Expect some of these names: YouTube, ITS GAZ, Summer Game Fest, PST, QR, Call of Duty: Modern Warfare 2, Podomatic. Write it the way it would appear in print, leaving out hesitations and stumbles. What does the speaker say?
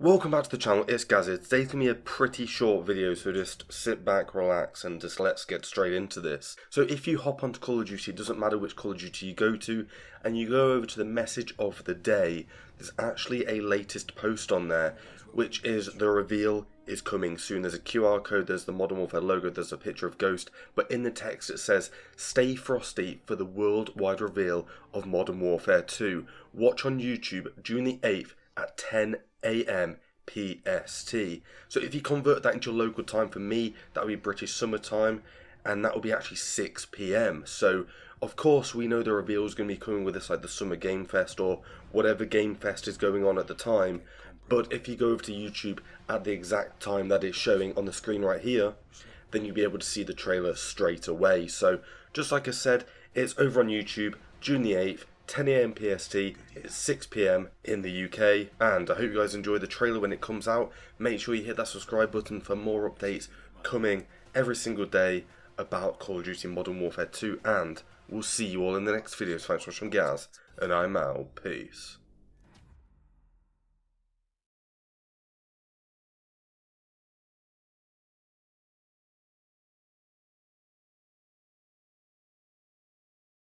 Welcome back to the channel, it's GAZ. Today's going to be a pretty short video, so just sit back, relax, and just let's get straight into this. So if you hop onto Call of Duty, it doesn't matter which Call of Duty you go to, and you go over to the message of the day, there's actually a latest post on there, which is the reveal is coming soon. There's a QR code, there's the Modern Warfare logo, there's a picture of Ghost, but in the text it says, "Stay frosty for the worldwide reveal of Modern Warfare 2. Watch on YouTube June the 8th at 10 AM PST. So if you convert that into your local time, for me, that would be British summertime, and that would be actually 6 PM. So of course we know the reveal is going to be coming with us, like the Summer Game Fest or whatever Game Fest is going on at the time. But if you go over to YouTube at the exact time that is showing on the screen right here, then you'll be able to see the trailer straight away. So just like I said, it's over on YouTube, June the 8th. 10 AM PST, it's 6 PM in the UK, and I hope you guys enjoy the trailer when it comes out. Make sure you hit that subscribe button for more updates coming every single day about Call of Duty Modern Warfare 2, and we'll see you all in the next videos. Thanks for watching, GAZ, and I'm out. Peace.